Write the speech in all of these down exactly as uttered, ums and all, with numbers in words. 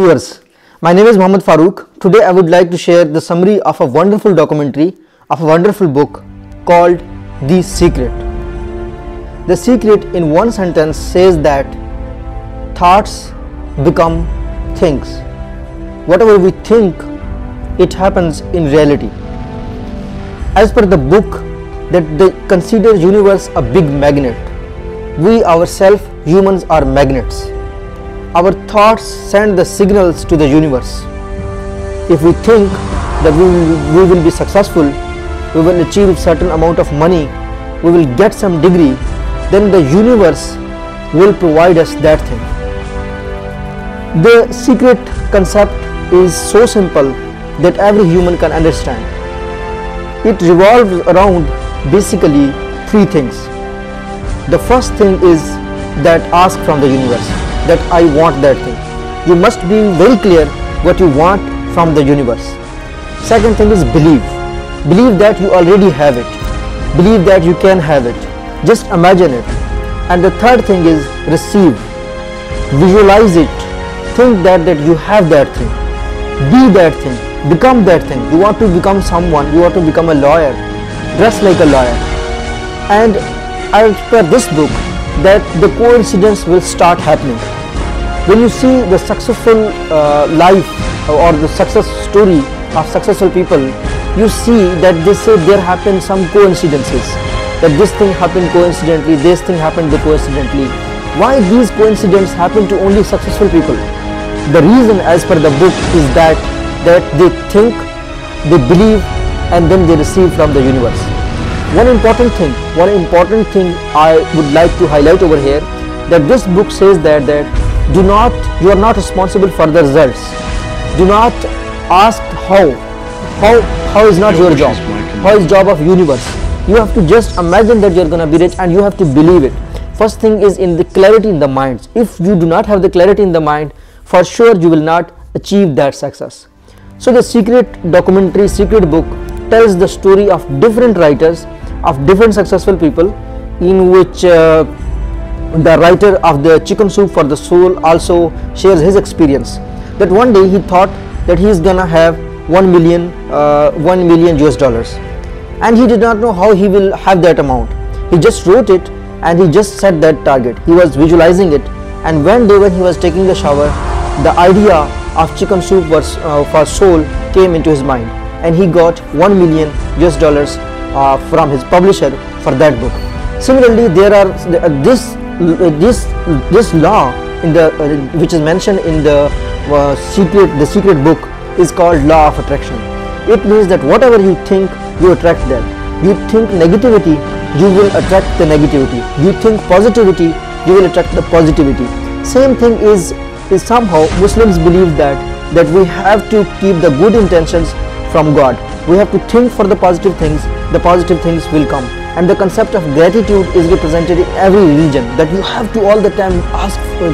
viewers, my name is Mohammed Farooq. Today I would like to share the summary of a wonderful documentary of a wonderful book called The Secret. The Secret in one sentence says that thoughts become things. Whatever we think, it happens in reality. As per the book, that they consider universe a big magnet. We ourselves, humans, are magnets. Our thoughts send the signals to the universe. If we think that we will, we will be successful, we will achieve certain amount of money, we will get some degree, then the universe will provide us that thing. The secret concept is so simple that every human can understand. It revolves around basically three things. The first thing is that ask from the universe that I want that thing. You must be very clear what you want from the universe. Second thing is believe. Believe that you already have it. Believe that you can have it. Just imagine it. And the third thing is receive. Visualize it. Think that, that you have that thing. Be that thing. Become that thing. You want to become someone. You want to become a lawyer. Dress like a lawyer. And as per this book, that the coincidence will start happening. When you see the successful uh, life or the success story of successful people, you see that they say there happened some coincidences, that this thing happened coincidentally, this thing happened coincidentally. Why these coincidences happen to only successful people? The reason as per the book is that that they think, they believe, and then they receive from the universe. One important thing, one important thing I would like to highlight over here, that this book says that that do not, you are not responsible for the results. Do not ask how, how, how is not your job, how is job of universe. You have to just imagine that you are gonna be rich and you have to believe it. First thing is in the clarity in the mind. If you do not have the clarity in the mind, for sure you will not achieve that success. So the Secret documentary, Secret book tells the story of different writers, of different successful people, in which uh, the writer of the Chicken Soup for the Soul also shares his experience that one day he thought that he is gonna have one million uh, one million U S dollars, and he did not know how he will have that amount. He just wrote it and he just set that target. He was visualizing it, and one day when he was taking a shower, the idea of Chicken Soup was, uh, for Soul came into his mind, and he got one million U S dollars Uh, from his publisher for that book. Similarly, there are uh, this uh, this this law in the uh, which is mentioned in the uh, secret the secret book is called Law of Attraction. It means that whatever you think, you attract that. You think negativity, you will attract the negativity. You think positivity, you will attract the positivity. Same thing is is somehow Muslims believe that that we have to keep the good intentions from God. We have to think for the positive things, the positive things will come. And the concept of gratitude is represented in every religion, that you have to all the time ask for,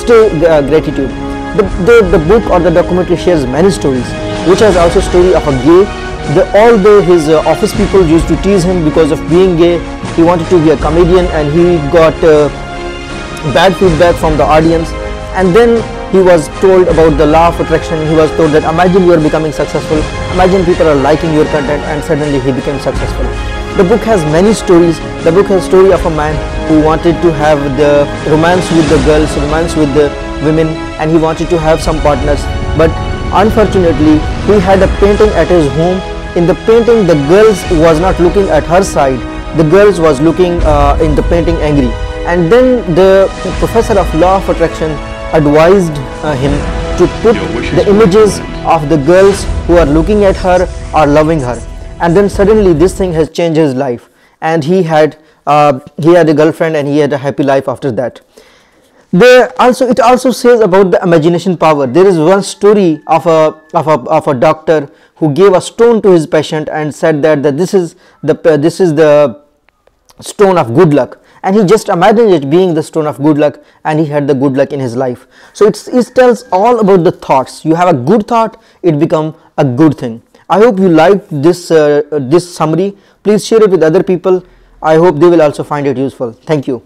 stay uh, gratitude. But the, the book or the documentary shares many stories, which has also story of a gay. The, although his uh, office people used to tease him because of being gay, he wanted to be a comedian and he got uh, bad feedback from the audience. And then he was told about the Law of Attraction. He was told that imagine you are becoming successful, imagine people are liking your content, and suddenly he became successful. The book has many stories. The book has a story of a man who wanted to have the romance with the girls, romance with the women, and he wanted to have some partners. But unfortunately, he had a painting at his home. In the painting, the girls was not looking at her side. The girls was looking uh, in the painting angry. And then the professor of Law of Attraction advised uh, him to put the images of the girls who are looking at her or loving her, and then suddenly this thing has changed his life, and he had uh, he had a girlfriend and he had a happy life after that. There also it also says about the imagination power. There is one story of a of a of a doctor who gave a stone to his patient and said that that this is the uh, this is the stone of good luck. And he just imagined it being the stone of good luck, and he had the good luck in his life. So it's, it tells all about the thoughts. You have a good thought, it becomes a good thing. I hope you liked this, uh, this summary. Please share it with other people. I hope they will also find it useful. Thank you.